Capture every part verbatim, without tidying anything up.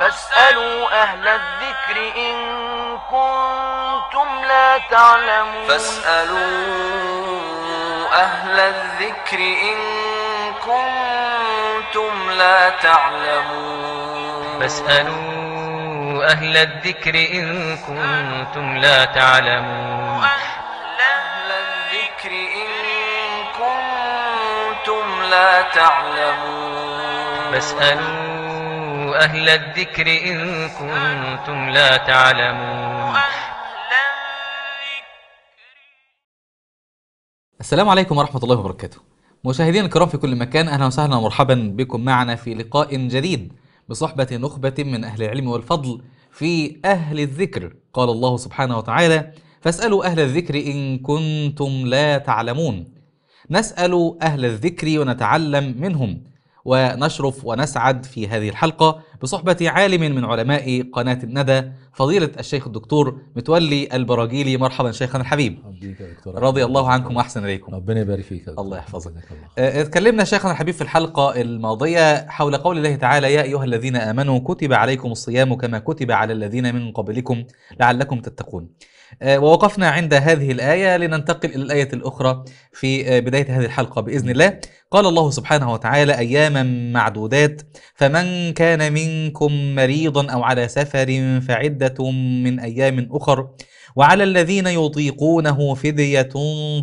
فاسألوا أهل الذكر إن كنتم لا تعلمون فاسألوا أهل الذكر إن كنتم لا تعلمون فاسألوا أهل الذكر إن كنتم لا تعلمون أهل الذكر إن كنتم لا تعلمون فاسألوا أهل الذكر إن كنتم لا تعلمون. السلام عليكم ورحمة الله وبركاته. مشاهدين الكرام في كل مكان، أهلا وسهلا ومرحبا بكم معنا في لقاء جديد بصحبة نخبة من أهل العلم والفضل في أهل الذكر. قال الله سبحانه وتعالى: فاسألوا أهل الذكر إن كنتم لا تعلمون. نسأل أهل الذكر ونتعلم منهم، ونشرف ونسعد في هذه الحلقة بصحبة عالم من علماء قناة الندى، فضيلة الشيخ الدكتور متولي البراجيلي. مرحبا شيخنا الحبيب. رضي الله عنكم وأحسن إليكم. ربنا يبارك فيك. الله يحفظك. اتكلمنا شيخنا الحبيب في الحلقة الماضية حول قول الله تعالى: يا أيها الذين آمنوا كتب عليكم الصيام كما كتب على الذين من قبلكم لعلكم تتقون. ووقفنا عند هذه الآية لننتقل إلى الآية الأخرى في بداية هذه الحلقة بإذن الله. قال الله سبحانه وتعالى: أياما معدودات فمن كان منكم مريضا أو على سفر فعدة من أيام أخر وعلى الذين يطيقونه فدية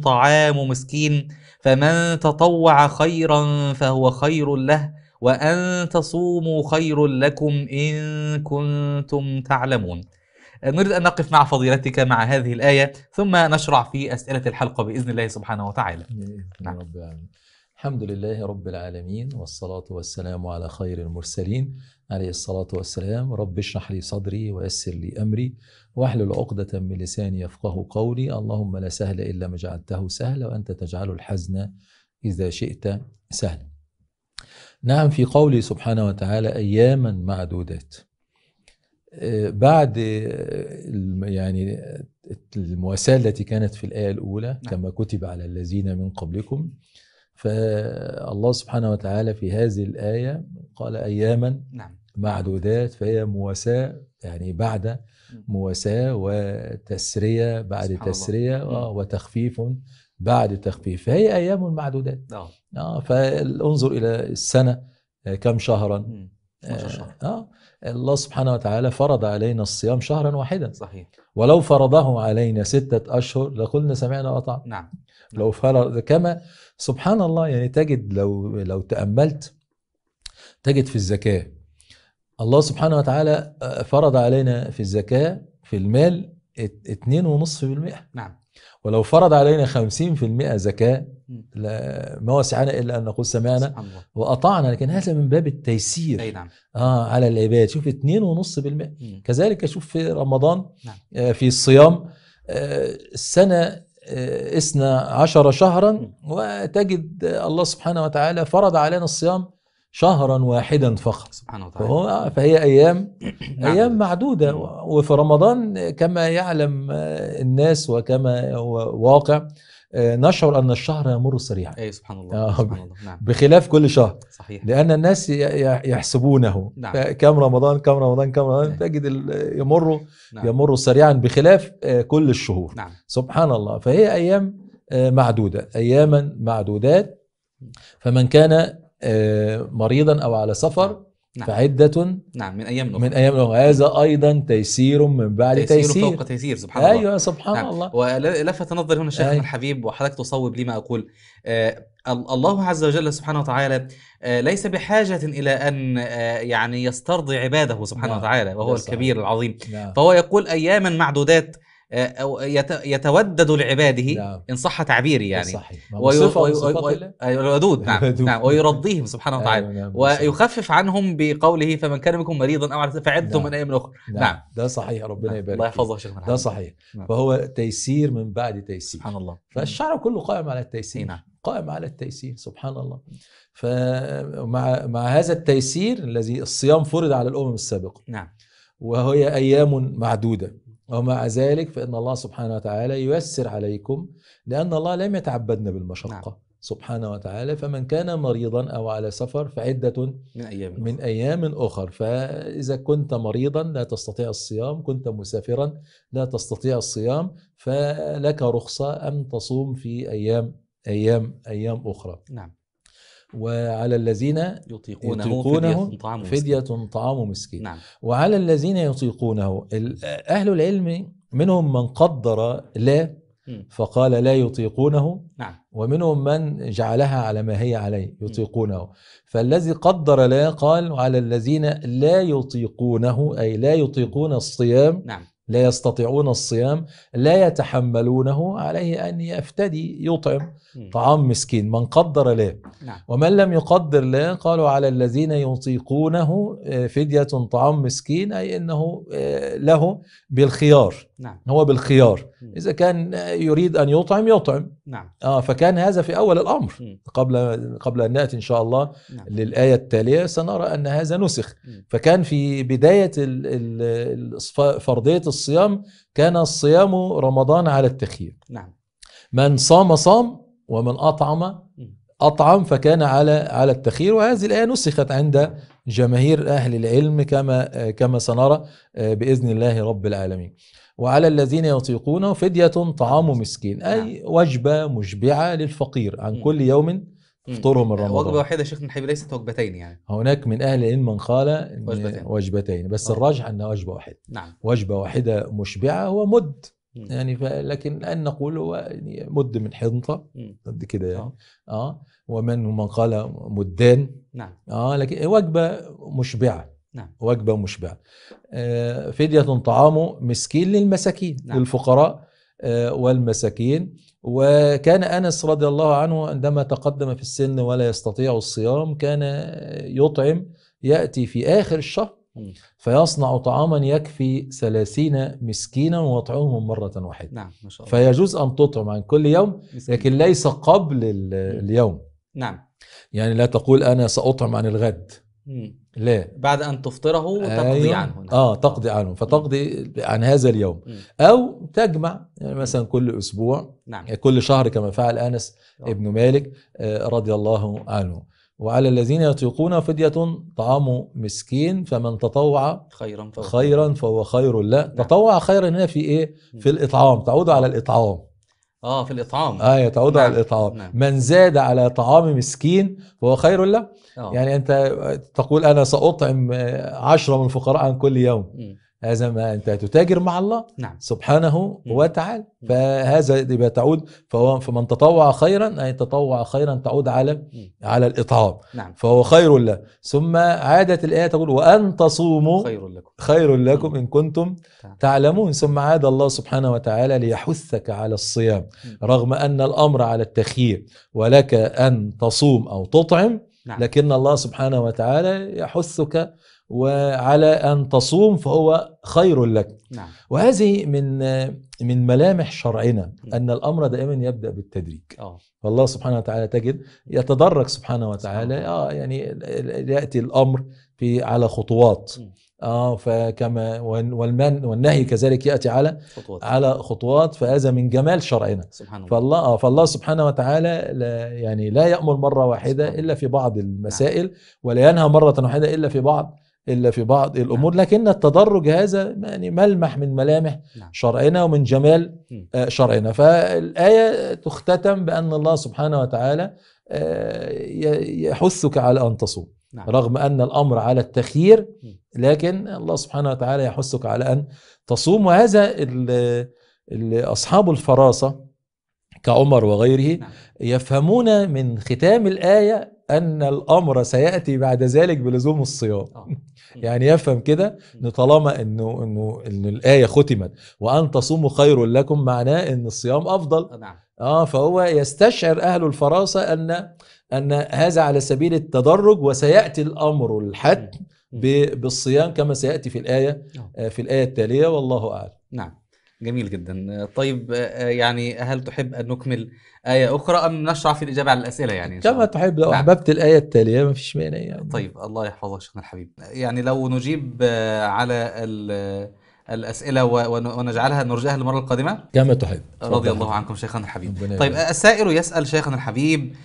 طعام مسكين فمن تطوع خيرا فهو خير له وأن تصوموا خير لكم إن كنتم تعلمون. نريد أن نقف مع فضيلتك مع هذه الآية ثم نشرع في أسئلة الحلقة بإذن الله سبحانه وتعالى. نعم. الحمد لله رب العالمين، والصلاة والسلام على خير المرسلين عليه الصلاة والسلام. رب اشرح لي صدري ويسر لي أمري واحلل عقدة من لساني يفقه قولي. اللهم لا سهل إلا ما جعلته سهلا وأنت تجعل الحزن إذا شئت سهلا. نعم، في قوله سبحانه وتعالى أياما معدودات، بعد يعني المواساة التي كانت في الآية الأولى كما كتب على الذين من قبلكم، فالله سبحانه وتعالى في هذه الآية قال أياما معدودات، فهي مواساة يعني بعد مواساة وتسرية بعد تسرية وتخفيف بعد تخفيف، فهي أيام معدودات. آه فانظر إلى السنة كم شهرا؟ آه الله سبحانه وتعالى فرض علينا الصيام شهرا واحدا. صحيح. ولو فرضه علينا ستة أشهر لقلنا سمعنا وأطعنا. نعم. لو فرض، كما سبحان الله يعني تجد لو لو تأملت تجد في الزكاة الله سبحانه وتعالى فرض علينا في الزكاة في المال اثنين فاصلة خمسة بالمئة. نعم. ولو فرض علينا خمسين بالمئة زكاة ما وسعنا إلا أن نقول سمعنا وأطعنا، لكن هذا من باب التيسير. نعم. آه على العباد. شوف اثنين فاصلة خمسة بالمئة. كذلك شوف في رمضان. نعم. آه في الصيام آه السنة آه اثنى عشر شهرا. مم. وتجد الله سبحانه وتعالى فرض علينا الصيام شهرا واحدا فقط سبحانه وتعالى، فهي أيام أيام معدودة. وفي رمضان كما يعلم الناس وكما هو واقع نشعر أن الشهر يمر سريعا. أي سبحان الله. سبحان الله. نعم. بخلاف كل شهر. صحيح. لأن الناس يحسبونه. نعم. كم رمضان كم رمضان كم رمضان. نعم. تجد يمر نعم. يمر سريعا بخلاف كل الشهور. نعم. سبحان الله. فهي أيام معدودة، أياما معدودات، فمن كان مريضا أو على سفر. نعم. فعدة. نعم. من أيام من أيام هذا أيضا تيسير من بعد تيسير, تيسير فوق تيسير. سبحان أيوة الله. أيوه سبحان. نعم. الله. ولفت نظري هنا الشيخ أيوة. الحبيب، وحضرتك تصوب لما أقول. آه الله عز وجل سبحانه وتعالى آه ليس بحاجة إلى أن آه يعني يسترضي عباده سبحانه. نعم. وتعالى، وهو الكبير العظيم. نعم. فهو يقول أياما معدودات، أو يتودد لعباده. نعم. إن صح تعبيري يعني. صحيح. الودود. نعم. نعم. ويرضيهم سبحانه وتعالى. نعم. نعم. ويخفف عنهم بقوله فمن كان منكم مريضا أو على فعدته. نعم. من أيام أخرى. نعم. نعم. ده صحيح. ربنا يبارك. الله يحفظه شيخنا. ده صحيح. نعم. فهو تيسير من بعد تيسير. سبحان الله. فالشعر كله قائم على التيسير. نعم. قائم على التيسير سبحان الله. فمع مع هذا التيسير الذي الصيام فرض على الأمم السابقة. نعم. وهي أيام معدودة، ومع ذلك فإن الله سبحانه وتعالى ييسر عليكم لأن الله لم يتعبدنا بالمشقة. سبحانه وتعالى. فمن كان مريضا أو على سفر فعدة من أيام, من أيام أخر. فإذا كنت مريضا لا تستطيع الصيام، كنت مسافرا لا تستطيع الصيام، فلك رخصة أن تصوم في أيام أيام أيام أخرى. نعم. وعلى الذين يطيقونه, يطيقونه فدية طعام مسكين. نعم. وعلى الذين يطيقونه، أهل العلم منهم من قدر لا فقال لا يطيقونه، نعم. ومنهم من جعلها على ما هي عليه يطيقونه. فالذي قدر لا قال وعلى الذين لا يطيقونه، أي لا يطيقون الصيام، نعم. لا يستطيعون الصيام، لا يتحملونه، عليه أن يفتدي يطعم طعام مسكين، من قدر لا. نعم. ومن لم يقدر لا قالوا على الذين يطيقونه فدية طعام مسكين، أي أنه له بالخيار. نعم. هو بالخيار، إذا كان يريد أن يطعم يطعم. نعم. آه فكان هذا في أول الأمر. قبل, قبل أن نأتي إن شاء الله، نعم. للآية التالية سنرى أن هذا نسخ. مم. فكان في بداية فرضية الصيام كان الصيام رمضان على التخيير. نعم. من صام صام ومن أطعم أطعم، فكان على على التخيير. وهذه الآية نسخت عند جماهير أهل العلم كما كما سنرى بإذن الله رب العالمين. وعلى الذين يطيقونه فدية طعام مسكين، أي وجبة مشبعة للفقير عن كل يوم فطوره من رمضان. وجبة واحدة شيخ نحب، ليست وجبتين. يعني هناك من أهل العلم من قال وجبتين, وجبتين بس الراجح أنها وجبة واحدة. نعم. وجبة واحدة مشبعة ومد، يعني لكن أن نقول يعني مد من حنطة قد كده يعني. آه. آه. ومن من قال مدان. نعم. آه لكن وجبة مشبعة. نعم. وجبة مشبعة. آه فدية طعام مسكين للمساكين. نعم. للفقراء آه والمساكين. وكان أنس رضي الله عنه عندما تقدم في السن ولا يستطيع الصيام كان يطعم، يأتي في آخر الشهر فيصنع طعاما يكفي ثلاثين مسكينا ويطعمهم مرة واحدة. نعم. ما شاء الله. فيجوز أن تطعم عن كل يوم لكن ليس قبل اليوم. نعم. يعني لا تقول أنا سأطعم عن الغد، لا، بعد أن تفطره وتقضي. أيوة. عنه. آه تقضي عنه، فتقضي عن هذا اليوم. مم. أو تجمع، يعني مثلا كل أسبوع. نعم. كل شهر كما فعل أنس ابن مالك رضي الله عنه. وعلى الذين يطيقون فدية طعام مسكين، فمن تطوع خيرا فهو, خيراً فهو خير له. نعم. تطوع خيرا هنا في إيه؟ في الإطعام، تعود على الإطعام. آه في الإطعام. آه يتعود. نعم. على الإطعام. نعم. من زاد على طعام مسكين فهو خير له. أوه. يعني أنت تقول أنا سأطعم عشرة من الفقراء عن كل يوم. م. هذا ما أنت تتاجر مع الله. نعم. سبحانه وتعالى. فهذا يبقى تعود، فمن تطوع خيرا، أي تطوع خيرا تعود على م. على الإطعام. نعم. فهو خير له. ثم عادت الآية تقول وأن تصوموا خير لكم خير لكم إن كنتم تعلمون. ثم عاد الله سبحانه وتعالى ليحثك على الصيام، م. رغم أن الأمر على التخيير ولك أن تصوم أو تطعم. نعم. لكن الله سبحانه وتعالى يحثك وعلى أن تصوم فهو خير لك. نعم. وهذه من من ملامح شرعنا أن الأمر دائما يبدأ بالتدريج. أوه. والله سبحانه وتعالى تجد يتدرج سبحانه وتعالى. آه يعني يأتي الأمر في على خطوات. م. آه فكما والمن والنهي كذلك يأتي على خطوات. على خطوات. فهذا من جمال شرعنا سبحانه. فالله آه فالله سبحانه وتعالى لا يعني لا يأمر مرة واحدة إلا في بعض المسائل. نعم. ولا ينهى مرة واحدة إلا في بعض إلا في بعض الأمور. نعم. لكن التدرج هذا يعني ملمح من ملامح. نعم. شرعنا ومن جمال آه شرعنا. فالآية تختتم بأن الله سبحانه وتعالى آه يحثك على أن تصوم. نعم. رغم أن الأمر على التخيير لكن الله سبحانه وتعالى يحثك على أن تصوم. وهذا أصحاب الفراسة كعمر وغيره. نعم. يفهمون من ختام الآية أن الأمر سيأتي بعد ذلك بلزوم الصيام. يعني يفهم كده طالما إنه إنه إن الآية ختمت وأن تصوموا خير لكم، معناه إن الصيام أفضل. نعم. آه فهو يستشعر أهل الفراسة أن أن هذا على سبيل التدرج، وسيأتي الأمر الحتم بالصيام كما سيأتي في الآية في الآية التالية والله أعلم. نعم. جميل جدا. طيب يعني هل تحب أن نكمل آية أخرى أم نشرع في الإجابة على الأسئلة؟ يعني كما تحب. لو أحببت الآية التالية ما فيش مانع يعني. طيب الله يحفظك شيخنا الحبيب. يعني لو نجيب على الأسئلة ونجعلها نرجئها للمرة القادمة كما تحب. رضي الله عنكم شيخنا الحبيب. طيب السائل يسأل شيخنا الحبيب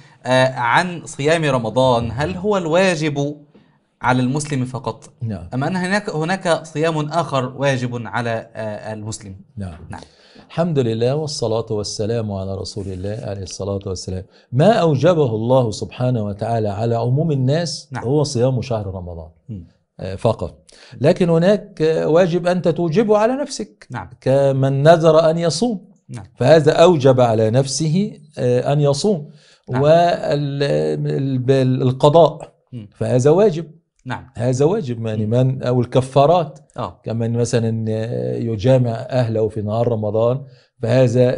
عن صيام رمضان، هل هو الواجب على المسلم فقط؟ نعم. أما أن هناك هناك صيام آخر واجب على المسلم؟ نعم. نعم. الحمد لله والصلاة والسلام على رسول الله عليه الصلاة والسلام. ما أوجبه الله سبحانه وتعالى على عموم الناس نعم. هو صيام شهر رمضان م. فقط، لكن هناك واجب أنت توجبه على نفسك نعم. كمن نذر أن يصوم نعم. فهذا أوجب على نفسه أن يصوم نعم. والقضاء فهذا واجب نعم. هذا واجب يعني من أو الكفارات آه. كمن مثلا يجامع أهله في نهار رمضان فهذا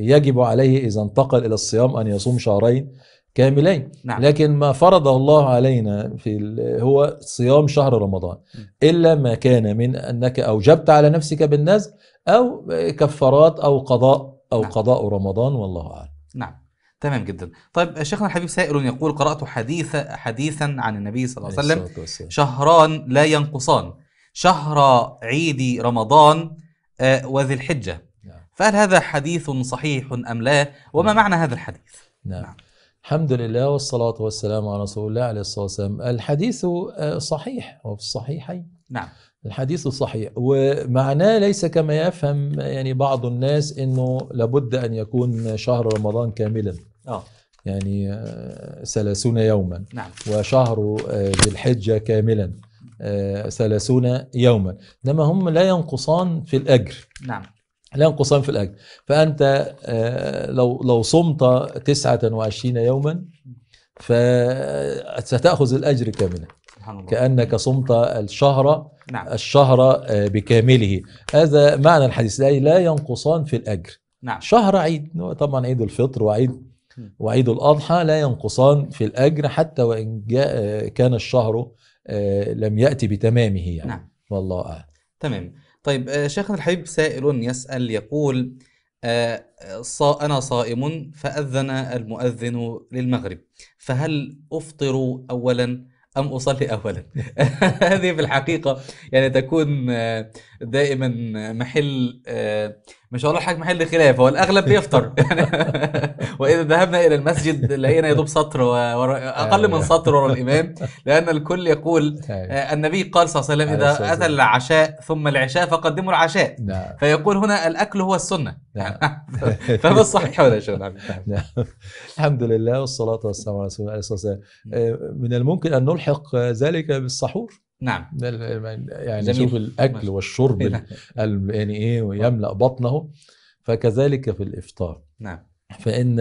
يجب عليه إذا انتقل إلى الصيام أن يصوم شهرين كاملين نعم. لكن ما فرضه الله علينا في هو صيام شهر رمضان إلا ما كان من أنك أوجبت على نفسك بالنذر أو كفارات أو قضاء أو نعم. قضاء رمضان والله أعلم. نعم تمام جدا. طيب شيخنا الحبيب سائل يقول قرأت حديث حديثا عن النبي صلى الله عليه وسلم شهران لا ينقصان، شهر عيد رمضان وذي الحجة، فهل هذا حديث صحيح أم لا؟ وما معنى هذا الحديث؟ نعم, نعم. الحمد لله والصلاة والسلام على رسول الله عليه الصلاة والسلام. الحديث صحيح وفي الصحيحين نعم. الحديث صحيح ومعناه ليس كما يفهم يعني بعض الناس أنه لابد أن يكون شهر رمضان كاملا أوه. يعني ثلاثون يوما نعم. وشهر ذي الحجة كاملا ثلاثون يوما، إنما هم لا ينقصان في الأجر نعم. لا ينقصان في الأجر. فأنت لو لو صمت تسعة وعشرين يوما فستأخذ الأجر كاملا كأنك صمت الشهر نعم. الشهر بكامله. هذا معنى الحديث أي لا ينقصان في الأجر نعم. شهر عيد طبعا عيد الفطر وعيد وعيد الأضحى لا ينقصان في الأجر حتى وإن جاء كان الشهر لم يأتي بتمامه يعني نعم. والله أعلم. تمام. طيب شيخنا الحبيب سائل يسأل يقول أنا صائم فأذن المؤذن للمغرب، فهل أفطر أولا أم أصلي أولا؟ هذه في الحقيقة يعني تكون دائما محل ما شاء الله الحاج محل خلاف، والأغلب بيفطر وإذا ذهبنا إلى المسجد لقينا يدوب سطر وأقل من سطر ورا الإمام، لأن الكل يقول النبي قال صلى الله عليه وسلم إذا أتى العشاء ثم العشاء فقدموا العشاء، فيقول هنا الأكل هو السنة. فما الصحيح ولا شيء؟ الحمد لله والصلاة والسلام على رسول الله. من الممكن أن نلحق ذلك بالسحور نعم. يعني نشوف الأكل والشرب يعني إيه ويملأ بطنه، فكذلك في الإفطار نعم. فإن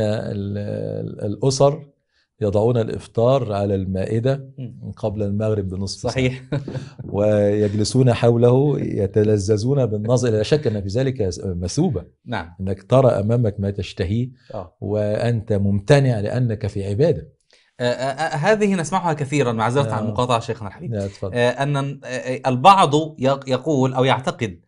الأسر يضعون الإفطار على المائدة قبل المغرب بنصف صحيح ساعة. ويجلسون حوله يتلذذون بالنظر. لا شك أن في ذلك مثوبة نعم. أنك ترى أمامك ما تشتهيه آه. وأنت ممتنع لأنك في عبادة. آه هذه نسمعها كثيرا معذرة عن مقاطعة شيخنا الحبيب آه أن البعض يقول أو يعتقد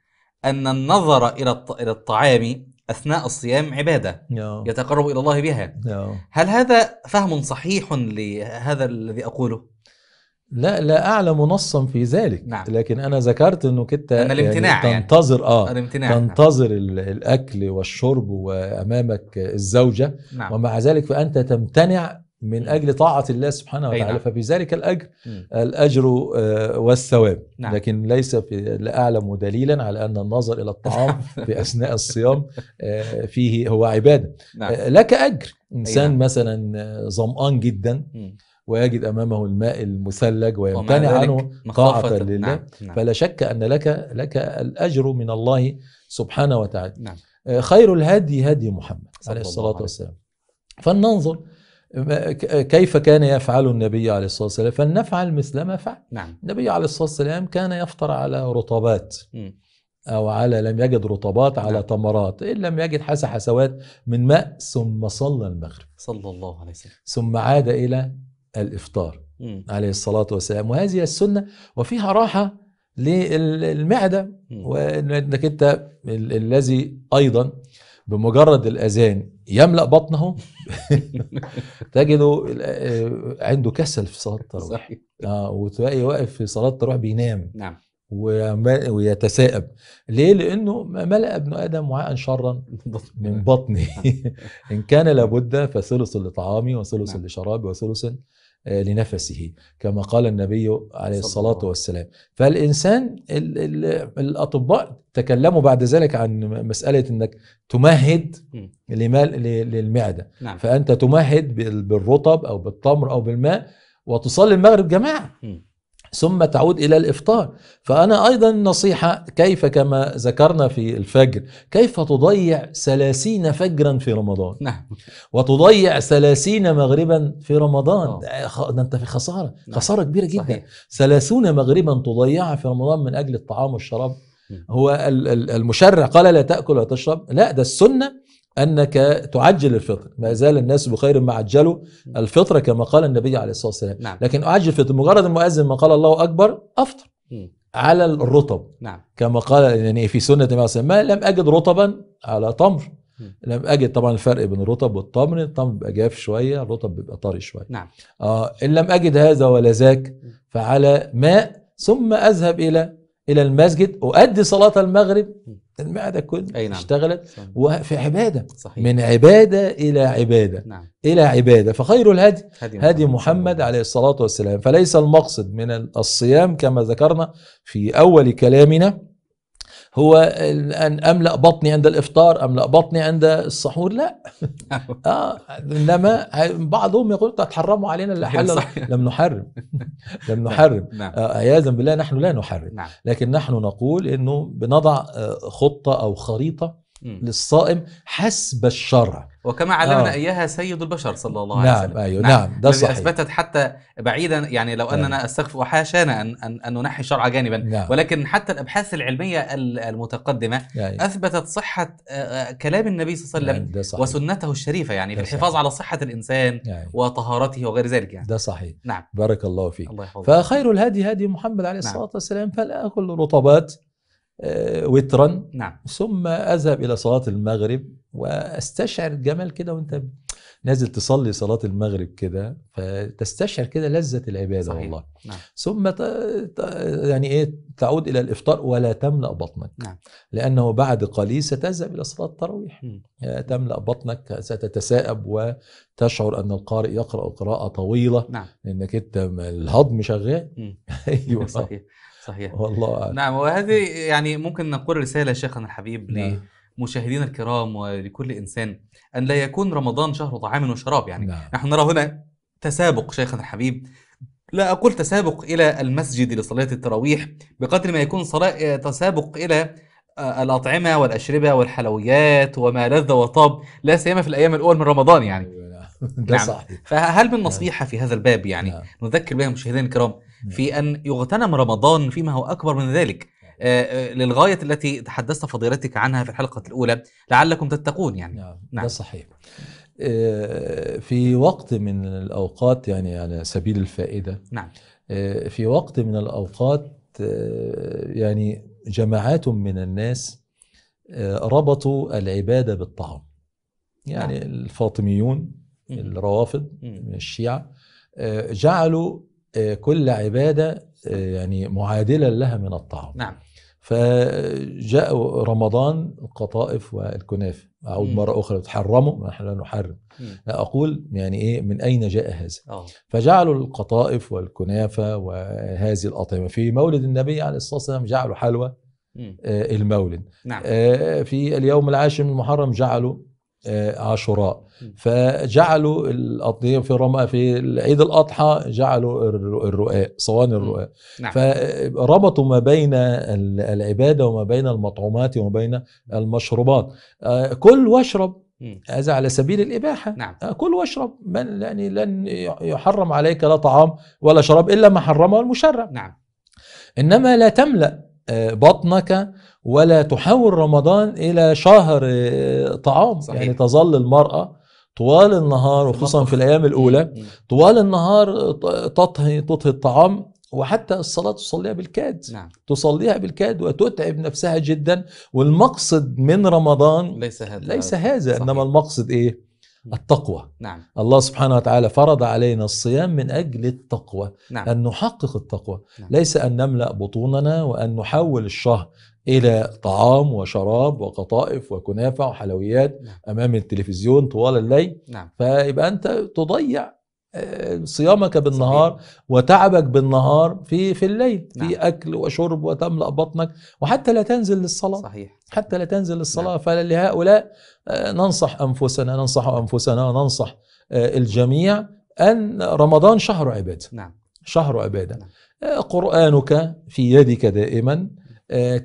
أن النظر إلى الطعام أثناء الصيام عبادة يو. يتقرب إلى الله بها يو. هل هذا فهم صحيح لهذا الذي أقوله؟ لا لا أعلم نصا في ذلك نعم. لكن أنا ذكرت أنه كنت أن الامتناع يعني تنتظر يعني. آه الامتناع تنتظر نعم. الأكل والشرب وأمامك الزوجة نعم. ومع ذلك فأنت تمتنع من أجل طاعة الله سبحانه وتعالى، ففي ذلك الأجر مم. الأجر والثواب نعم. لكن ليس في لا أعلم دليلا على أن النظر إلى الطعام في أثناء الصيام فيه هو عبادة نعم. لك أجر. إنسان نعم. مثلا ظمآن جدا مم. ويجد أمامه الماء المثلج ويمتنع عنه طاعة لله نعم. نعم. فلا شك أن لك لك الأجر من الله سبحانه وتعالى نعم. خير الهدي هدي محمد عليه الصلاة والسلام، فلننظر كيف كان يفعل النبي عليه الصلاة والسلام فلنفعل مثل ما فعل نعم. النبي عليه الصلاة والسلام كان يفطر على رطبات م. أو على لم يجد رطبات على نعم. تمرات، إن لم يجد حس حسوات من ماء، ثم صلى المغرب صلى الله عليه وسلم ثم عاد إلى الإفطار م. عليه الصلاة والسلام. وهذه السنة وفيها راحة للمعدة، وأنك أنت الذي أيضا بمجرد الأذان يملأ بطنه تجده عنده كسل في صلاة التراويح، وتلاقي واقف في صلاة التراويح بينام نعم. ويتساءب. ليه؟ لأنه ملأ ابن آدم وعاء شرا من بطنه. إن كان لابد فثلث لطعامي وثلث لشرابي وثلث لنفسه كما قال النبي عليه الصلاة والسلام. فالإنسان ال ال الأطباء تكلموا بعد ذلك عن مسألة أنك تمهد للمعدة، فأنت تمهد بالرطب أو بالتمر أو بالماء وتصلي المغرب جماعة ثم تعود إلى الإفطار. فأنا أيضا نصيحة، كيف كما ذكرنا في الفجر كيف تضيع ثلاثين فجرا في رمضان وتضيع ثلاثين مغربا في رمضان، ده أنت في خسارة خسارة كبيرة جدا. ثلاثين مغربا تضيعها في رمضان من أجل الطعام والشراب. هو المشرع قال لا تأكل وتشرب، لا، ده السنة أنك تعجل الفطر، ما زال الناس بخير ما عجلوا الفطر كما قال النبي عليه الصلاة والسلام. نعم. لكن أعجل الفطر مجرد المؤذن ما قال الله أكبر أفطر م. على الرطب. نعم. كما قال يعني في سنة النبي عليه الصلاة والسلام لم أجد رطبا على تمر، لم أجد طبعا الفرق بين الرطب والتمر، التمر بيبقى جاف شوية، الرطب بيبقى طري شوية. نعم. آه إن لم أجد هذا ولا ذاك فعلى ماء، ثم أذهب إلى إلى المسجد أؤدي صلاة المغرب. المعدة كلها اشتغلت. نعم. وفي عبادة. صحيح. من عبادة إلى عبادة. نعم. إلى عبادة. فخير الهدي هدي, هدي محمد, محمد عليه الصلاة والسلام. فليس المقصد من الصيام كما ذكرنا في أول كلامنا هو أن أملأ بطني عند الإفطار، أملأ بطني عند السحور، لا. آه إنما بعضهم يقول تحرموا علينا اللي حلل. لم نحرم لم نحرم عياذا آه بالله، نحن لا نحرم، لكن نحن نقول إنه بنضع خطة أو خريطة للصائم حسب الشرع، وكما علمنا آه. اياها سيد البشر صلى الله عليه وسلم. نعم ايوه نعم, نعم. ده صحيح. اثبتت حتى بعيدا، يعني لو اننا نعم. استغفر وحاشانا ان ان, أن ننحي الشرع جانبا. نعم. ولكن حتى الابحاث العلميه المتقدمه نعم. اثبتت صحه كلام النبي صلى الله عليه وسلم نعم. وسنته الشريفه، يعني في الحفاظ على صحه الانسان نعم. وطهارته وغير ذلك يعني. ده صحيح. نعم. بارك الله فيك. الله فخير الهدي هدي محمد عليه الصلاه نعم. والسلام، فلا اكل رطبات وترا. نعم. ثم أذهب إلى صلاة المغرب وأستشعر الجمال كده وانت نازل تصلي صلاة المغرب كده، فتستشعر كده لذة العبادة. صحيح. والله. نعم. ثم ت... ت... يعني ايه تعود إلى الإفطار ولا تملأ بطنك. نعم. لأنه بعد قليل ستذهب إلى صلاة التراويح، تملأ بطنك، ستتساءب وتشعر أن القارئ يقرأ قراءة طويلة. نعم. لأنك انت الهضم شغال. ايوه صحيح صحيح والله. نعم. وهذه يعني ممكن نقول رسالة شيخنا الحبيب نعم. لمشاهدينا الكرام ولكل إنسان، أن لا يكون رمضان شهر طعام وشراب. يعني نعم. نحن نرى هنا تسابق شيخنا الحبيب، لا أقول تسابق إلى المسجد لصلاة التراويح بقدر ما يكون صلاة تسابق إلى الأطعمة والأشربة والحلويات وما لذ وطاب، لا سيما في الأيام الأول من رمضان يعني. ده نعم. صحيح. فهل من نصيحة في هذا الباب يعني نعم. نذكر بها مشاهدينا الكرام في أن يغتنم رمضان فيما هو أكبر من ذلك آه للغاية التي تحدثنا فضيلتك عنها في الحلقة الأولى، لعلكم تتقون يعني. نعم. نعم. ده صحيح. آه في وقت من الأوقات يعني على سبيل الفائدة. نعم. آه في وقت من الأوقات آه يعني جماعات من الناس آه ربطوا العبادة بالطعام، يعني نعم. الفاطميون، الروافض، الشيعة آه جعلوا كل عبادة يعني معادلة لها من الطعام. نعم. فجاء رمضان القطائف والكنافة، أعود م. مرة أخرى تحرموا، نحن لا نحرم، لا أقول يعني إيه من أين جاء هذا. أوه. فجعلوا القطائف والكنافة وهذه الأطعمة في مولد النبي عليه الصلاة والسلام، جعلوا حلوى آه المولد. نعم. آه في اليوم العاشر من المحرم جعلوا عاشوراء، فجعلوا الأضحية في رمى في عيد الأضحى جعلوا الرقاق، صواني الرقاق. نعم. فربطوا ما بين العبادة وما بين المطعومات وما بين المشروبات. كل واشرب، هذا على سبيل الإباحة. نعم. كل واشرب، من يعني لن يحرم عليك لا طعام ولا شراب إلا ما حرمه المشرع. نعم. إنما لا تملأ بطنك ولا تحول رمضان إلى شهر طعام. صحيح. يعني تظل المرأة طوال النهار وخصوصا في الأيام الأولى طوال النهار تطهي تطهي الطعام، وحتى الصلاة تصليها بالكاد. نعم. تصليها بالكاد وتتعب نفسها جدا، والمقصد من رمضان ليس هذا ليس هذا. إنما المقصد إيه؟ التقوى. نعم. الله سبحانه وتعالى فرض علينا الصيام من أجل التقوى. نعم. أن نحقق التقوى. نعم. ليس أن نملأ بطوننا وأن نحول الشهر إلى طعام وشراب وقطائف وكنافة وحلويات. نعم. أمام التلفزيون طوال الليل. نعم. فيبقى أنت تضيع صيامك بالنهار وتعبك بالنهار في في الليل. نعم. في أكل وشرب وتملأ بطنك وحتى لا تنزل للصلاة. صحيح. حتى لا تنزل للصلاة. نعم. فلهؤلاء ننصح أنفسنا ننصح أنفسنا وننصح الجميع أن رمضان شهر عبادة. نعم. شهر عبادة. نعم. قرآنك في يدك دائما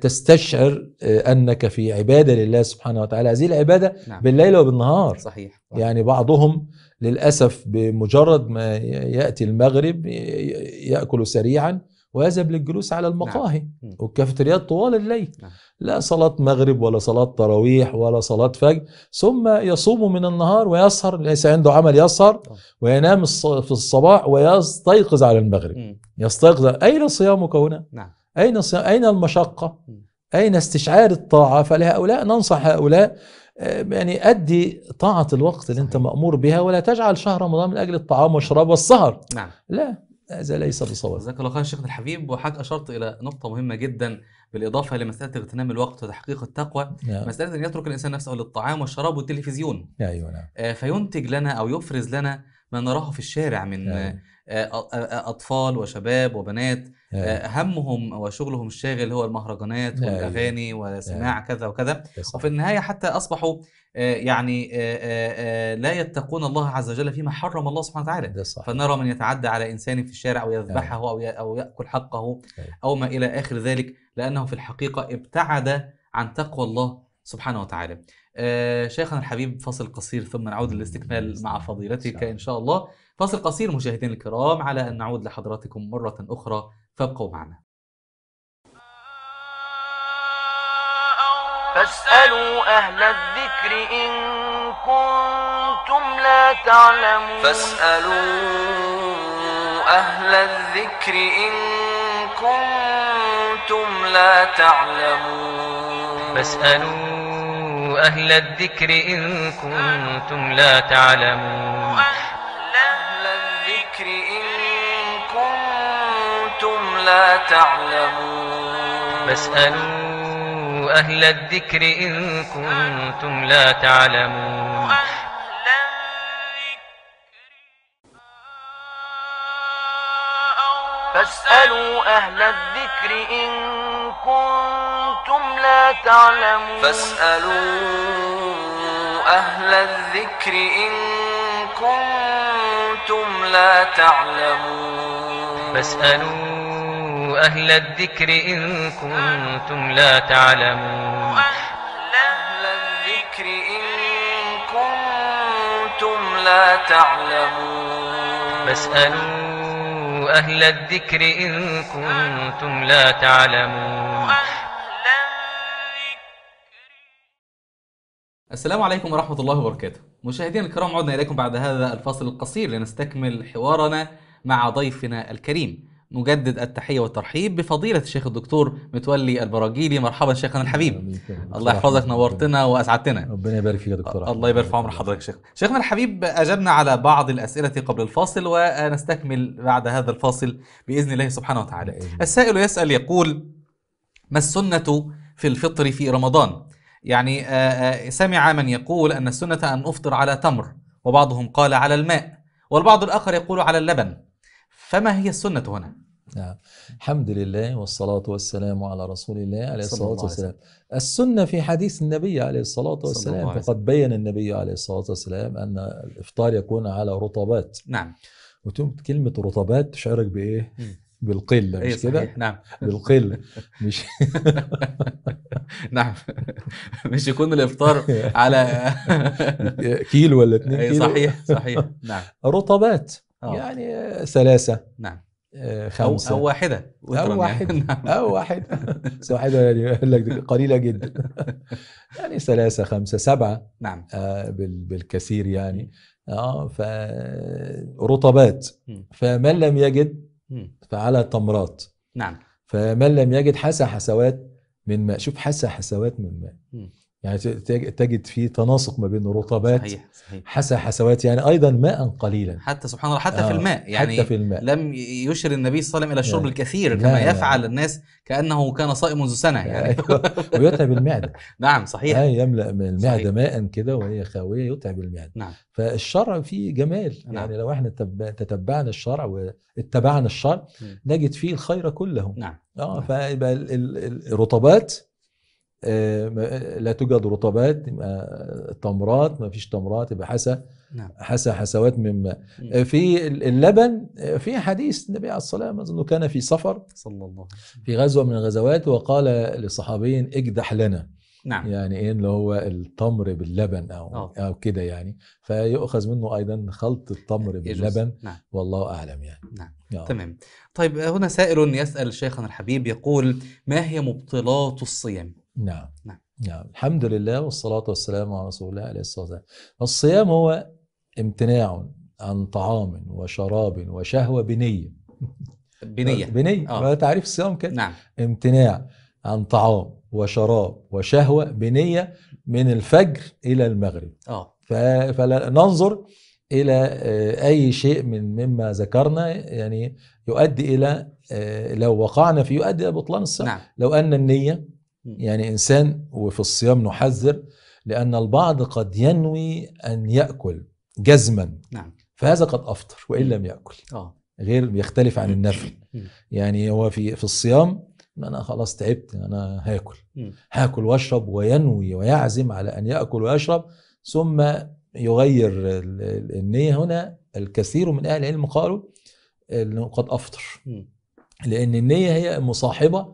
تستشعر أنك في عبادة لله سبحانه وتعالى، هذه العبادة. نعم. بالليل وبالنهار. صحيح. يعني بعضهم للأسف بمجرد ما يأتي المغرب يأكل سريعا ويذهب للجلوس على المقاهي. نعم. والكافتريات طوال الليل. نعم. لا صلاة مغرب ولا صلاة تراويح ولا صلاة فجر، ثم يصوم من النهار ويسهر، ليس عنده عمل، يسهر وينام في الصباح ويستيقظ على المغرب. نعم. يستيقظ. أين صيامك هنا؟ نعم. أين أين المشقة؟ أين استشعار الطاعة؟ فلهؤلاء ننصح هؤلاء يعني أدي طاعة الوقت اللي أنت مأمور بها، ولا تجعل شهر رمضان من أجل الطعام والشراب والسهر. نعم. لا، هذا ليس بصواب. جزاك الله خير شيخنا الحبيب. وحضرتك أشرت إلى نقطة مهمة جدا بالإضافة لمسألة اغتنام الوقت وتحقيق التقوى. نعم. مسألة أن يترك الإنسان نفسه للطعام والشراب والتلفزيون. أيوة. نعم. فينتج لنا أو يفرز لنا ما نراه في الشارع من نعم. أطفال وشباب وبنات. نعم. همهم وشغلهم الشاغل هو المهرجانات. نعم. والأغاني وسماع. نعم. كذا وكذا. وفي النهاية حتى أصبحوا يعني لا يتقون الله عز وجل فيما حرم الله سبحانه وتعالى. فنرى من يتعدى على إنسان في الشارع أو يذبحه. نعم. أو يأكل حقه. نعم. أو ما إلى آخر ذلك، لأنه في الحقيقة ابتعد عن تقوى الله سبحانه وتعالى. شيخنا الحبيب، فاصل قصير ثم نعود للاستكمال مع فضيلتك إن شاء الله. فاصل قصير مشاهدين الكرام على أن نعود لحضراتكم مرة أخرى، فابقوا معنا. فاسألوا أهل الذكر إن كنتم لا تعلمون. فاسألوا أهل الذكر إن كنتم لا تعلمون. فاسألوا أهل الذكر إن كنتم لا تعلمون. لا تعلمون. فاسألوا أهل الذكر إن كنتم لا تعلمون. فاسألوا أهل الذكر إن كنتم لا تعلمون. فاسألوا أهل الذكر إن كنتم لا تعلمون. فاسألوا أهل الذكر إن كنتم لا تعلمون. أهل الذكر إن كنتم لا تعلمون. فاسألوا أهل الذكر إن كنتم لا تعلمون. السلام عليكم ورحمة الله وبركاته. مشاهدين الكرام، عدنا إليكم بعد هذا الفاصل القصير لنستكمل حوارنا مع ضيفنا الكريم. نجدد التحية والترحيب بفضيلة الشيخ الدكتور متولي البراجيلي. مرحبا شيخنا الحبيب، الله يحفظك، نورتنا وأسعدتنا. ربنا يبارك فيك يا دكتور. الله يبارك في عمر حضرتك. شيخ شيخنا الحبيب، أجبنا على بعض الأسئلة قبل الفاصل، ونستكمل بعد هذا الفاصل بإذن الله سبحانه وتعالى. السائل يسأل يقول: ما السنة في الفطر في رمضان؟ يعني سمع من يقول أن السنة أن أفطر على تمر، وبعضهم قال على الماء، والبعض الآخر يقول على اللبن، فما هي السنة هنا؟ نعم. الحمد لله والصلاة والسلام على رسول الله عليه الصلاة والسلام. السنة في حديث النبي عليه الصلاة والسلام، فقد بين النبي عليه الصلاة والسلام أن الإفطار يكون على رطبات. نعم. وكلمة رطبات تشعرك بإيه؟ بالقلة، مش كده؟ نعم، بالقلة، مش نعم، مش يكون الإفطار على كيلو ولا اتنين كيلو. صحيح صحيح. نعم. رطبات يعني ثلاثة. نعم. خمسة أو واحدة أو واحدة يعني. أو واحدة واحدة يعني قليلة جدا يعني ثلاثة خمسة سبعة. نعم. آه بالكثير يعني. آه فرطبات. فمن لم يجد فعلى تمرات. نعم. فمن لم يجد حسى حسوات من ماء. شوف، حسى حسوات من ماء يعني تجد فيه تناسق ما بين الرطبات. صحيح. صحيح. حسى حسوات يعني أيضا ماء قليلا حتى سبحان الله حتى آه. في الماء يعني حتى في الماء. لم يشر النبي صلى الله عليه وسلم إلى الشرب يعني. الكثير كما يعني. يفعل الناس كأنه كان صائم منذ سنة يعني ويتعب المعدة. نعم صحيح. يعني يملأ من المعدة ماء كده وهي خاوية يتعب المعدة. نعم. فالشرع فيه جمال. نعم. يعني لو احنا تتبعنا الشرع واتبعنا الشرع نجد فيه الخير كله. نعم. آه فيبقى الرطبات آه لا توجد رطبات، التمرات ما فيش تمرات يبقى حسى. نعم. حسى حسوات مما آه في اللبن. آه في حديث النبي عليه الصلاة والسلام أنه كان في سفر صلى الله عليه وسلم في غزوة من الغزوات وقال لصحابين اجدح لنا. نعم. يعني ايه اللي هو التمر باللبن او أوه. او كده يعني فيؤخذ منه ايضا خلط التمر باللبن. نعم. والله اعلم يعني. نعم. أوه. تمام. طيب هنا سائل يسأل شيخنا الحبيب يقول ما هي مبطلات الصيام؟ نعم. نعم. نعم. الحمد لله والصلاة والسلام على رسول الله عليه الصلاة والسلام. الصيام هو امتناع عن طعام وشراب وشهوة بنية. بنية. بنية. آه. تعريف الصيام كده. نعم. امتناع عن طعام وشراب وشهوة بنية من الفجر إلى المغرب. آه. فننظر إلى أي شيء من مما ذكرنا يعني يؤدي إلى لو وقعنا فيه يؤدي إلى بطلان الصيام. نعم. لو أن النية يعني إنسان وفي الصيام نحذر لأن البعض قد ينوي أن يأكل جزما. نعم. فهذا قد أفطر وإن لم يأكل. آه. غير يختلف عن النفل. يعني هو في في الصيام أنا خلاص تعبت أنا هاكل هاكل واشرب وينوي ويعزم على أن يأكل ويشرب ثم يغير النية. هنا الكثير من أهل العلم قالوا أنه قد أفطر لأن النية هي مصاحبة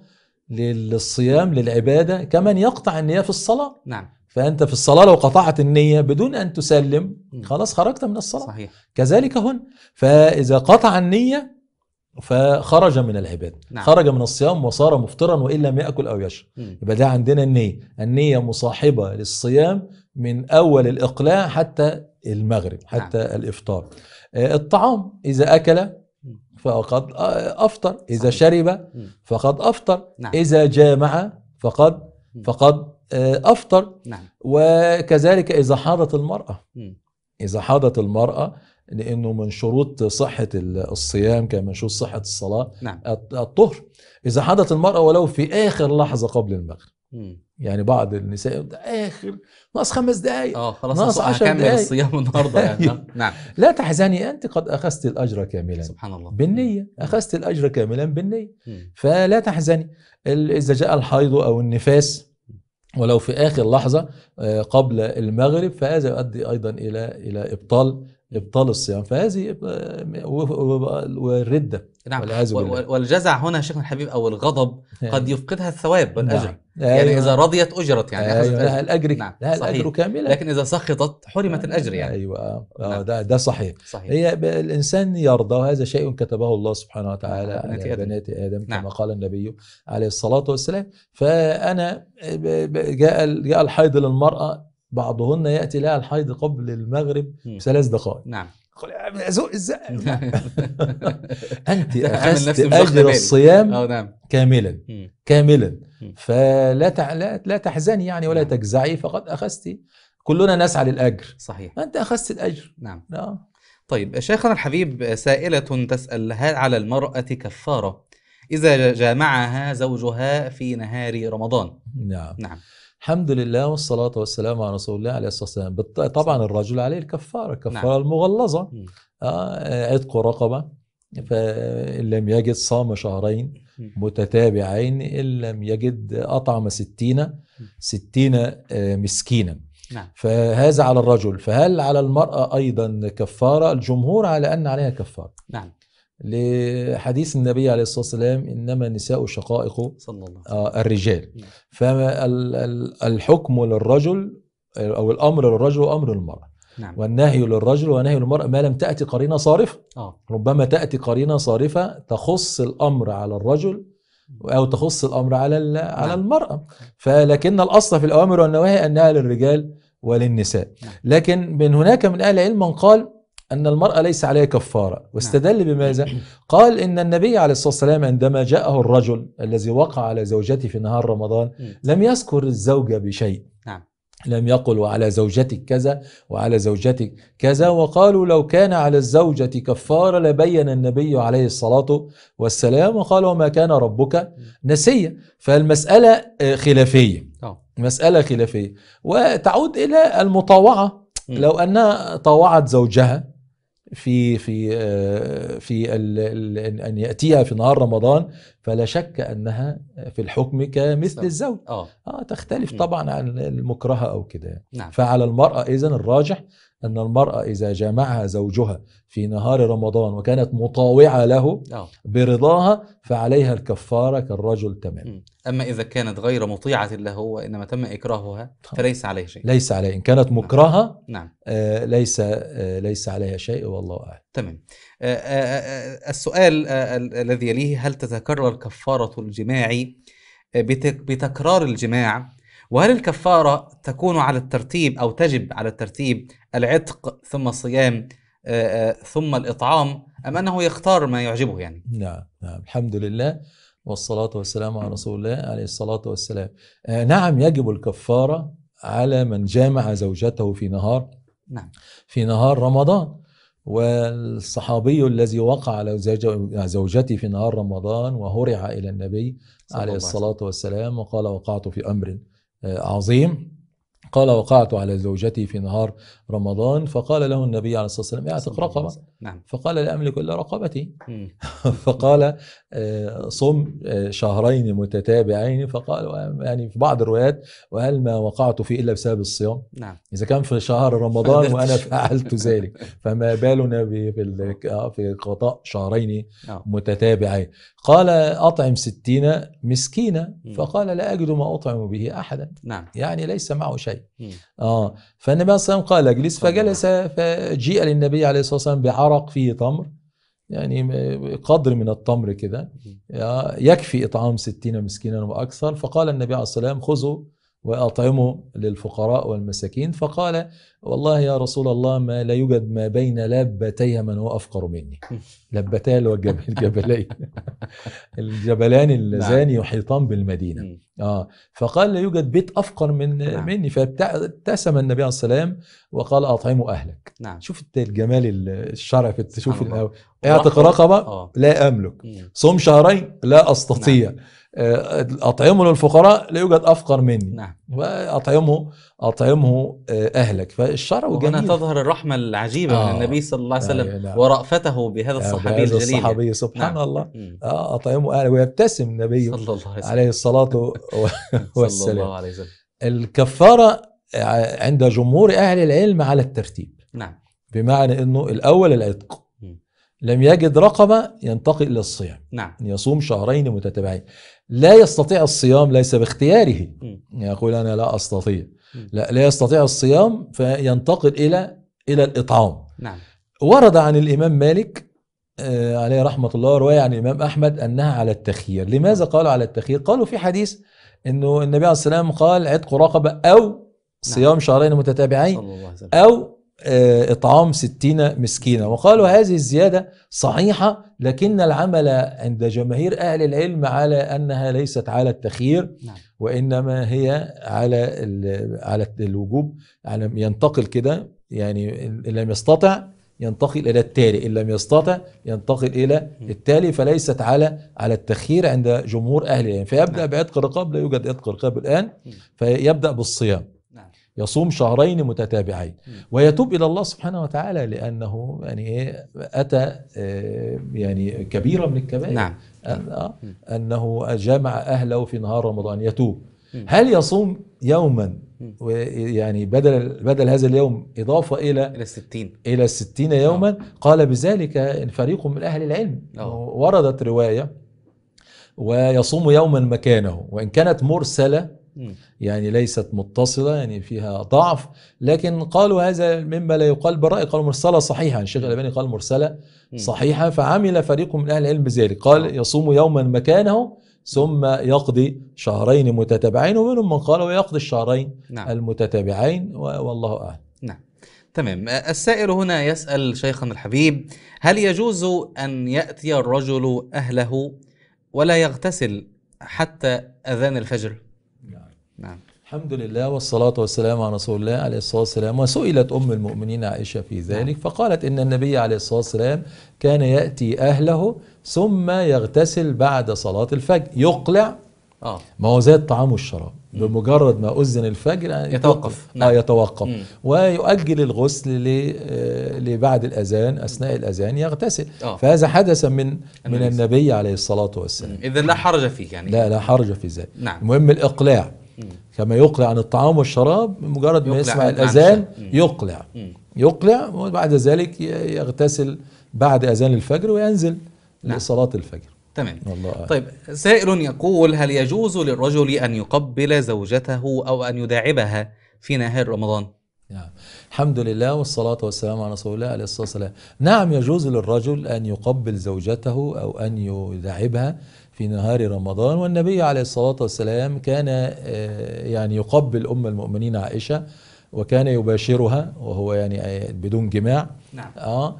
للصيام للعبادة كمن يقطع النية في الصلاة. نعم. فأنت في الصلاة لو قطعت النية بدون أن تسلم خلاص خرجت من الصلاة. صحيح. كذلك هن فإذا قطع النية فخرج من العبادة. نعم. خرج من الصيام وصار مفطرا وإن لم يأكل أو يشرب. يبقى ده عندنا النية النية مصاحبة للصيام من أول الإقلاع حتى المغرب حتى. نعم. الإفطار. الطعام إذا أكل فقد أفطر، إذا شرب فقد أفطر، إذا جامع فقد فقد أفطر، وكذلك إذا حاضت المرأة إذا حاضت المرأة لأنه من شروط صحة الصيام كمن شروط صحة الصلاة الطهر. إذا حاضت المرأة ولو في آخر لحظة قبل المغرب. يعني بعض النساء ده آخر ناقص خمس دقايق اه خلاص ناقص عشر دقايق الصيام النهارده يعني. نعم. لا تحزني انت قد اخذت الاجر كاملا. سبحان الله. بالنيه اخذت الاجر كاملا بالنيه. مم. فلا تحزني. اذا جاء الحيض او النفاس ولو في اخر لحظه قبل المغرب فهذا يؤدي ايضا الى الى ابطال ابطال الصيام فهذه والرده. نعم. والجزع هنا شيخنا الحبيب او الغضب قد يفقدها الثواب والاجر. نعم. يعني أيوة. اذا رضيت اجرت يعني أخذت أيوة. الاجر. نعم. الاجر كامله لكن اذا سخطت حرمت الاجر يعني. ايوه. نعم. ده ده صحيح. صحيح. هي الانسان يرضى وهذا شيء كتبه الله سبحانه وتعالى على بنات ادم, بنات آدم. نعم. كما قال النبي عليه الصلاه والسلام. فانا جاء جاء الحيض للمراه بعضهن يأتي لها الحيض قبل المغرب بثلاث دقائق. نعم. أزوق إزاي أنت أخذت أجر الصيام. أو نعم. كاملا. مم. كاملا. مم. فلا تع... لا تحزني يعني ولا. نعم. تجزعي فقد أخذت كلنا نسعى للأجر. صحيح. أنت أخذت الأجر. نعم. نعم. طيب شيخنا الحبيب سائلة تسأل هل على المرأة كفارة إذا جامعها زوجها في نهار رمضان؟ نعم. نعم. الحمد لله والصلاة والسلام على رسول الله عليه الصلاة والسلام. طبعا الرجل عليه الكفارة الكفارة. نعم. المغلظة. آه عتق رقبة فإن لم يجد صام شهرين متتابعين إن لم يجد أطعم ستين ستين آه مسكينا. نعم. فهذا على الرجل. فهل على المرأة أيضا كفارة؟ الجمهور على أن عليها كفارة. نعم. لحديث النبي عليه الصلاة والسلام إنما النساء شقائق صلى الله عليه وسلم الرجال. فالحكم للرجل أو الأمر للرجل وأمر المرأة. نعم. والنهي للرجل ونهي المرأة ما لم تأتي قرينة صارفة. آه. ربما تأتي قرينة صارفة تخص الأمر على الرجل أو تخص الأمر على على المرأة. فلكن الأصل في الأوامر والنواهي أنها للرجال وللنساء. نعم. لكن من هناك من أهل العلم قال أن المرأة ليس عليها كفارة واستدل بماذا؟ قال إن النبي عليه الصلاة والسلام عندما جاءه الرجل الذي وقع على زوجته في نهار رمضان لم يذكر الزوجة بشيء. لم يقل وعلى زوجتك كذا وعلى زوجتك كذا، وقالوا لو كان على الزوجة كفارة لبين النبي عليه الصلاة والسلام، وقال وما كان ربك نسيا. فالمسألة خلافية، مسألة خلافية وتعود إلى المطاوعة. لو أنها طاوعت زوجها في في في ان ياتيها في نهار رمضان فلا شك انها في الحكم كمثل الزوج، اه تختلف طبعا عن المكرهه او كده. نعم. فعلى المراه اذن الراجح ان المراه اذا جامعها زوجها في نهار رمضان وكانت مطاوعه له برضاها فعليها الكفاره كالرجل تماما. اما اذا كانت غير مطيعه له وانما تم اكراهها فليس عليها شيء، ليس عليها ان كانت مكرهه. نعم. آه ليس آه ليس عليها شيء، والله اعلم. تمام. آه آه السؤال آه الذي يليه: هل تتكرر كفاره الجماع بتكرار الجماع؟ وهل الكفارة تكون على الترتيب أو تجب على الترتيب، العتق ثم الصيام ثم الإطعام، أم أنه يختار ما يعجبه يعني؟ نعم نعم، الحمد لله والصلاة والسلام على رسول الله عليه الصلاة والسلام. آه نعم، يجب الكفارة على من جامع زوجته في نهار نعم في نهار رمضان. والصحابي الذي وقع على زوجته في نهار رمضان وهرع إلى النبي عليه الصلاة والسلام وقال: وقعت في أمر عظيم، قال: وقعت على زوجتي في نهار رمضان. فقال له النبي عليه الصلاة والسلام: اعتق رقبة. نعم. فقال: لا أملك إلا رقبتي. فقال: صم شهرين متتابعين. فقال يعني في بعض الروايات: وهل ما وقعت فيه إلا بسبب الصيام. نعم. إذا كان في شهر رمضان وأنا فعلت ذلك فما بالنا في قضاء شهرين متتابعين. قال: أطعم ستين مسكينا. فقال: لا أجد ما أطعم به أحدا. نعم. يعني ليس معه شيء. آه. فالنبي عليه الصلاة والسلام قال: اجلس، فجلس. فجيء للنبي عليه الصلاة والسلام بعرق فيه تمر، يعني قدر من التمر كده يكفي إطعام ستين مسكينا وأكثر. فقال النبي عليه الصلاة والسلام: خذوا وأطعموا للفقراء والمساكين. فقال: والله يا رسول الله، ما لا يوجد ما بين لبتي من هو أفقر مني. لبتي الجبلين الجبلان اللذان يحيطان بالمدينة. آه. فقال: لا يوجد بيت أفقر من مني. فابتسم النبي عليه السلام وقال: أطعموا أهلك. نعم. شوف الجمال الشرع في تشوف الأول: اعتق رقبة لا أملك، صم شهرين لا أستطيع، نعم. أطعمه للفقراء لا يوجد أفقر مني. نعم. وأطعمه أطعمه أهلك. فالشرع وجميل. وهنا تظهر الرحمة العجيبة آه. من النبي صلى الله عليه وسلم. نعم. ورأفته بهذا الصحابي الجليل، الصحابي سبحان نعم. الله. آه. أطعمه أهلك، ويبتسم النبي عليه الصلاة والسلام. الكفارة عند جمهور أهل العلم على الترتيب. نعم. بمعنى أنه الأول العتق، لم يجد رقبة ينتقل إلى الصيام. نعم. يصوم شهرين متتابعين. لا يستطيع الصيام ليس باختياره، م. يقول أنا لا أستطيع، م. لا لا يستطيع الصيام فينتقل إلى إلى الإطعام. نعم. ورد عن الإمام مالك آه عليه رحمة الله رواية عن الإمام أحمد أنها على التخيير. لماذا قالوا على التخيير؟ قالوا في حديث إنه النبي عليه السلام قال: عتق رقبة أو صيام نعم. شهرين متتابعين أو إطعام ستين مسكينا. وقالوا هذه الزيادة صحيحة، لكن العمل عند جماهير أهل العلم على أنها ليست على التخيير. نعم. وإنما هي على على الوجوب، على ينتقل كده، يعني إن لم يستطع ينتقل إلى التالي، إن لم يستطع ينتقل إلى التالي، فليست على على التخيير عند جمهور أهل العلم. فيبدأ بعتق الرقاب، لا يوجد عتق الرقاب الآن، فيبدأ بالصيام، يصوم شهرين متتابعين ويتوب إلى الله سبحانه وتعالى، لأنه يعني أتى يعني كبيرة من الكبائر. نعم. أنه جامع أهله في نهار رمضان، يتوب. هل يصوم يوما يعني بدل بدل هذا اليوم إضافة إلى إلى الستين إلى الستين يوما؟ قال بذلك فريق من أهل العلم. وردت رواية: ويصوم يوما مكانه، وإن كانت مرسلة يعني ليست متصلة، يعني فيها ضعف، لكن قالوا هذا مما لا يقال بالرأي، قالوا مرسلة صحيحة. الشيخ الألباني قال مرسلة صحيحة، فعمل فريق من أهل العلم بذلك. قال: يصوم يوما مكانه ثم يقضي شهرين متتابعين، ومنهم من قال: ويقضي الشهرين نعم. المتتابعين، والله أعلم. نعم. تمام. السائل هنا يسأل: شيخنا الحبيب، هل يجوز أن يأتي الرجل أهله ولا يغتسل حتى أذان الفجر؟ نعم. الحمد لله والصلاة والسلام على رسول الله عليه الصلاة والسلام. وسئلت أم المؤمنين عائشة في ذلك فقالت إن النبي عليه الصلاة والسلام كان يأتي أهله ثم يغتسل بعد صلاة الفجر، يقلع آه. ما هو زي الطعام والشراب، بمجرد ما أذن الفجر يعني يتوقف آه يتوقف مم. ويؤجل الغسل لبعد الأذان، أثناء الأذان يغتسل آه. فهذا حدث من من النبي عليه الصلاة والسلام. إذا لا حرج فيه يعني، لا لا حرج في ذلك. نعم. المهم الإقلاع مم. كما يقلع عن الطعام والشراب، مجرد ما يسمع الأذان يقلع مم. يقلع وبعد ذلك يغتسل بعد أذان الفجر وينزل نعم. لصلاة الفجر. تمام. طيب سائل يقول: هل يجوز للرجل أن يقبل زوجته أو أن يداعبها في نهار رمضان؟ نعم. الحمد لله والصلاة والسلام على رسول الله عليه الصلاة والسلام. نعم يجوز للرجل أن يقبل زوجته أو أن يداعبها في نهار رمضان، والنبي عليه الصلاة والسلام كان يعني يقبل أم المؤمنين عائشة وكان يباشرها وهو يعني بدون جماع. نعم. آه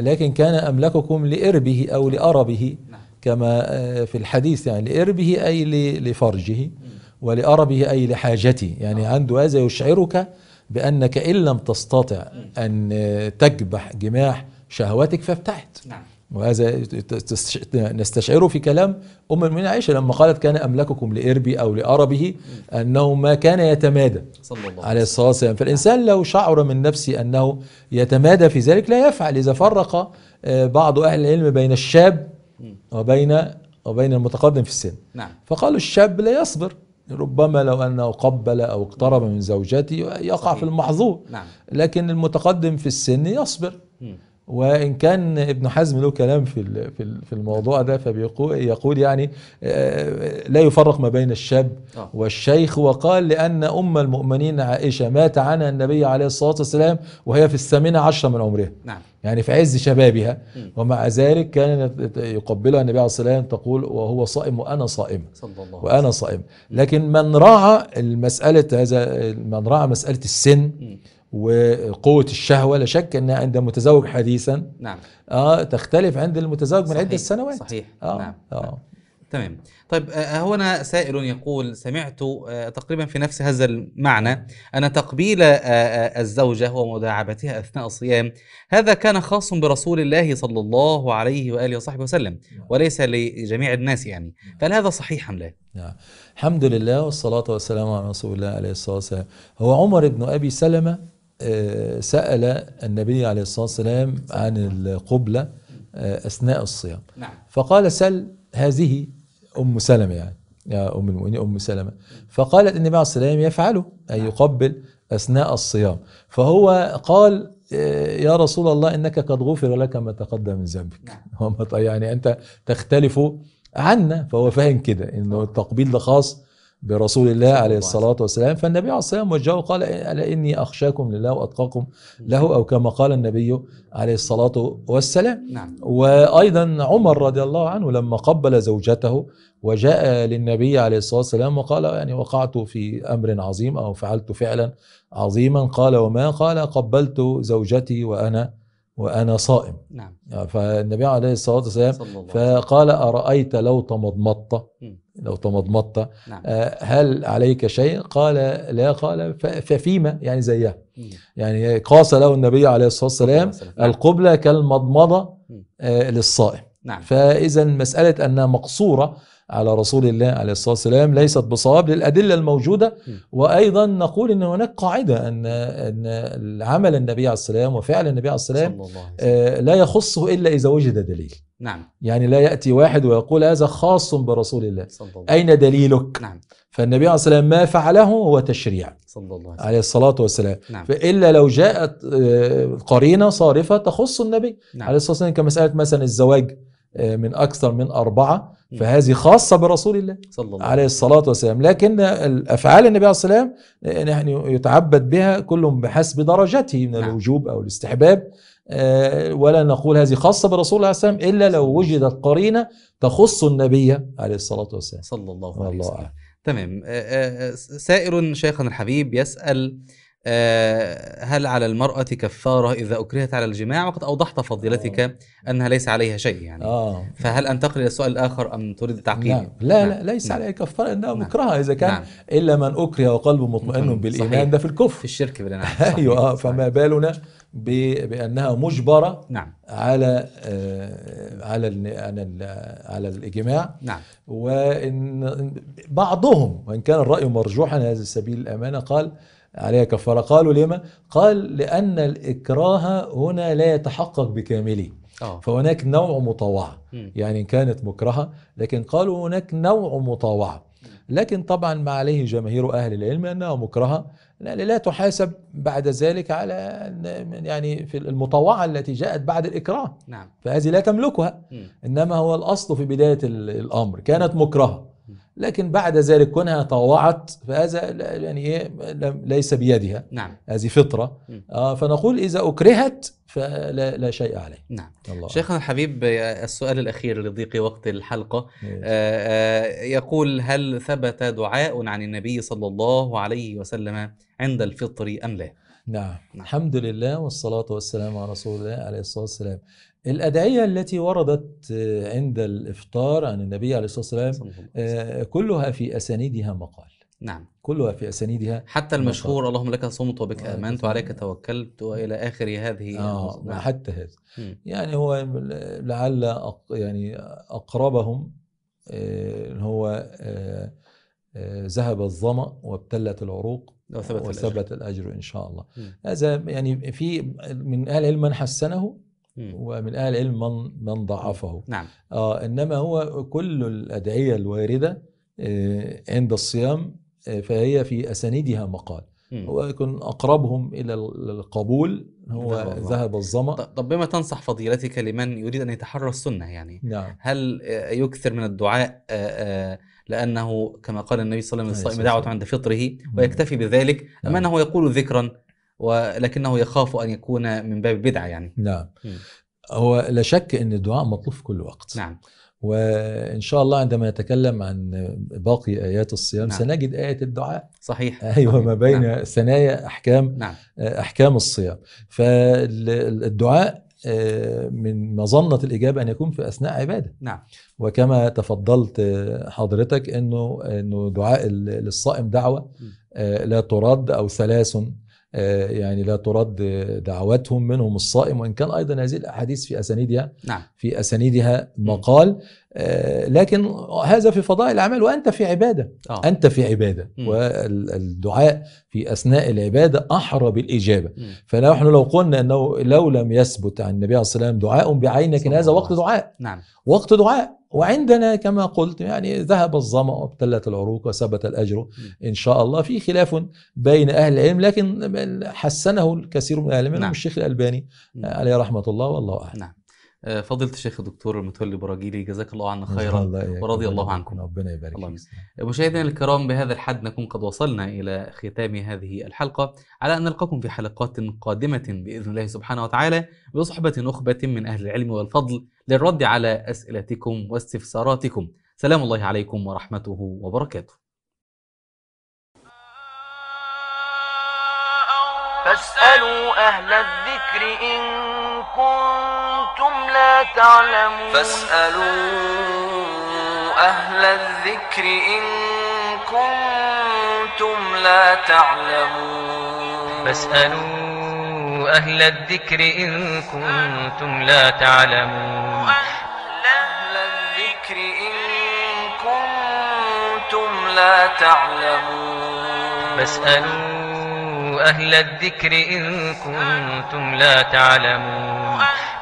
لكن كان أملككم لإربه أو لأربه. نعم. كما في الحديث يعني لإربه أي لفرجه، ولأربه أي لحاجته، يعني عنده هذا يشعرك بأنك إن لم تستطع أن تكبح جماح شهواتك فابتعد. نعم. وهذا نستشعره في كلام أم المؤمنين عائشة لما قالت كان أملككم لإربي أو لأربه، أنه ما كان يتمادى صلى الله عليه الصلاة والسلام. فالإنسان لو شعر من نفسه أنه يتمادى في ذلك لا يفعل. إذا فرق بعض أهل العلم بين الشاب وبين وبين المتقدم في السن. نعم. فقالوا الشاب لا يصبر، ربما لو أنه قبل أو اقترب من زوجته يقع في المحظور. نعم. لكن المتقدم في السن يصبر. وإن كان ابن حزم له كلام في في الموضوع ده، فبيقول يعني لا يفرق ما بين الشاب والشيخ، وقال لأن أم المؤمنين عائشة مات عنها النبي عليه الصلاة والسلام وهي في الثامنة عشرة من عمرها. نعم. يعني في عز شبابها، ومع ذلك كان يقبلها النبي عليه الصلاة والسلام تقول وهو صائم وأنا صائم وأنا صائم. لكن من راعى المسألة، هذا من راعى مسألة السن وقوة الشهوة، لا شك أنها عند متزوج حديثا نعم آه تختلف عند المتزوج من عدة سنوات. صحيح. آه نعم. آه. تمام. طيب آه هنا سائل يقول: سمعت آه تقريبا في نفس هذا المعنى أن تقبيل آه الزوجة ومداعبتها أثناء الصيام هذا كان خاص برسول الله صلى الله عليه وآله وصحبه وسلم وليس لجميع الناس يعني، فهل هذا صحيح أم لا؟ نعم. الحمد لله والصلاة والسلام على رسول الله عليه الصلاة والسلام. هو عمر بن أبي سلمة سأل النبي عليه الصلاة والسلام عن القبلة أثناء الصيام. نعم. فقال: سل هذه أم سلمة، يعني يا أم المؤمنين أم سلمة. فقالت النبي عليه الصلاة والسلام يفعله أي يقبل أثناء الصيام. فهو قال: يا رسول الله إنك قد غفر لك ما تقدم من ذنبك. نعم. يعني أنت تختلف عنا. فهو فاهم كده إنه التقبيل ده خاص برسول الله عليه الصلاة والسلام. فالنبي عليه الصلاة والسلام وجهه قال: ألا إني أخشاكم لله وأتقاكم له، أو كما قال النبي عليه الصلاة والسلام. نعم. وأيضا عمر رضي الله عنه لما قبل زوجته وجاء للنبي عليه الصلاة والسلام وقال: يعني وقعت في أمر عظيم أو فعلت فعلا عظيما. قال: وما؟ قال: قبلت زوجتي وأنا وأنا صائم. نعم. فالنبي عليه الصلاة والسلام فقال: أرأيت لو تمضمضت لو تمضمضت نعم. هل عليك شيء؟ قال: لا. قال: ففيما؟ يعني زيها. يعني قاس له النبي عليه الصلاة والسلام القبلة كالمضمضة للصائم. نعم. فإذا مسألة أنها مقصورة على رسول الله عليه الصلاة والسلام ليست بصواب للأدلة الموجودة. وأيضا نقول أن هناك قاعدة أن أن عمل النبي عليه الصلاة والسلام وفعل النبي عليه الصلاة والسلام لا يخصه إلا إذا وجد دليل. نعم. يعني لا يأتي واحد ويقول هذا خاص برسول الله. الله. أين دليلك؟ نعم. فالنبي عليه الصلاة والسلام ما فعله هو تشريع صلى الله عليه الصلاة والسلام. نعم. فإلا لو جاءت قرينة صارفة تخص النبي نعم. عليه الصلاة والسلام، كمسألة مثلا الزواج من أكثر من أربعة، فهذه خاصة برسول الله صلى الله عليه الصلاة والسلام. لكن الأفعال النبي عليه الصلاة والسلام نحن يتعبد بها كلهم بحسب درجته من الوجوب أو الاستحباب، ولا نقول هذه خاصة برسول الله عليه الصلاة إلا لو وجدت قرينة تخص النبي عليه الصلاة والسلام صلى الله عليه وسلم. تمام. سائل شيخنا الحبيب يسأل هل على المرأة كفارة إذا أكرهت على الجماع؟ وقد أوضحت فضيلتك أوه. أنها ليس عليها شيء يعني أوه. فهل أنتقل إلى السؤال الآخر أم تريد تعقيب؟ نعم. لا, نعم. لا ليس نعم. عليها كفارة إنها مكرهة إذا كان نعم. إلا من أكره وقلبه مطمئن بالإيمان ده في الكفر في الشرك بالله أيوة فما بالنا بأنها مجبرة نعم. على على على الإجماع نعم. وإن بعضهم وإن كان الرأي مرجوحا هذا السبيل الأمانة قال عليها كفارة. قالوا لما؟ قال لأن الإكراه هنا لا يتحقق بكامله أوه. فهناك نوع مطاوعة يعني إن كانت مكرهة لكن قالوا هناك نوع مطاوعة لكن طبعا ما عليه جماهير أهل العلم أنها مكرهة لا تحاسب بعد ذلك على يعني في المطاوعة التي جاءت بعد الإكراه نعم. فهذه لا تملكها م. إنما هو الأصل في بداية الأمر كانت مكرهة لكن بعد ذلك كونها طاوعت فهذا يعني ايه ليس بيدها نعم هذه فطره آه فنقول اذا اكرهت فلا لا شيء عليه نعم الله. شيخنا الحبيب السؤال الاخير لضيق وقت الحلقه آه يقول هل ثبت دعاء عن النبي صلى الله عليه وسلم عند الفطر ام لا؟ نعم, نعم. الحمد لله والصلاه والسلام على رسول الله عليه الصلاه والسلام. الأدعية التي وردت عند الإفطار عن النبي عليه الصلاة والسلام كلها في أسانيدها مقال نعم كلها في أسانيدها حتى المشهور مقال. اللهم لك صمت وبك آمنت وعليك توكلت وإلى آخر هذه آه نعم. حتى هذا يعني هو لعل أق يعني أقربهم هو ذهب الظمأ وابتلت العروق وثبت, وثبت الأجر. الأجر إن شاء الله. هذا يعني في من أهل العلم من حسنه ومن أهل العلم من, من ضعفه نعم. آه إنما هو كل الأدعية الواردة آه عند الصيام آه فهي في أسانيدها مقال ويكون أقربهم إلى القبول هو ذهب الظمأ. طب بما تنصح فضيلتك لمن يريد أن يتحرى السنة يعني نعم. هل يكثر من الدعاء آه آه لأنه كما قال النبي صلى الله عليه وسلم الصائم دعوة عند فطره ويكتفي بذلك نعم. أم أنه يقول ذكرا ولكنه يخاف أن يكون من باب البدعة يعني؟ نعم هو لا شك أن الدعاء مطلوب في كل وقت نعم. وإن شاء الله عندما نتكلم عن باقي آيات الصيام نعم. سنجد آية الدعاء صحيح أيوة ما بين نعم. ثنايا أحكام نعم. أحكام الصيام. فالدعاء من مظنة الإجابة أن يكون في أثناء عبادة نعم. وكما تفضلت حضرتك أنه, إنه دعاء للصائم دعوة لا ترد أو ثلاث يعني لا ترد دعوتهم منهم الصائم وإن كان أيضا هذه الأحاديث في أسانيدها نعم. في أسانيدها مقال لكن هذا في فضائل الأعمال وأنت في عبادة أوه. أنت في عبادة مم. والدعاء في أثناء العبادة أحرى بالإجابة مم. فنحن لو قلنا أنه لو لم يثبت عن النبي عليه الصلاة والسلام دعاء بعينك هذا وقت دعاء نعم. وقت دعاء وعندنا كما قلت يعني ذهب الظمأ وابتلت العروق وثبت الأجر إن شاء الله. في خلاف بين أهل العلم لكن حسنه الكثير من أهل العلم نعم. الشيخ الألباني نعم. عليه رحمة الله والله أعلم نعم. فضيلة الشيخ الدكتور متولي البراجيلي جزاك الله عنا خيرا ورضي الله عنكم ربنا يبارك فيكم. مشاهدينا الكرام بهذا الحد نكون قد وصلنا إلى ختام هذه الحلقة على أن نلقاكم في حلقات قادمة بإذن الله سبحانه وتعالى بصحبة نخبة من أهل العلم والفضل للرد على أسئلتكم واستفساراتكم. سلام الله عليكم ورحمته وبركاته. فاسألوا أهل الذكر إن كنتم لا تعلمون. فاسألوا أهل الذكر إن كنتم لا تعلمون. فاسألوا أهل الذكر إن كنتم لا تعلمون. أهل الذكر إن كنتم لا تعلمون. فاسألوا أهل الذكر إن كنتم لا تعلمون.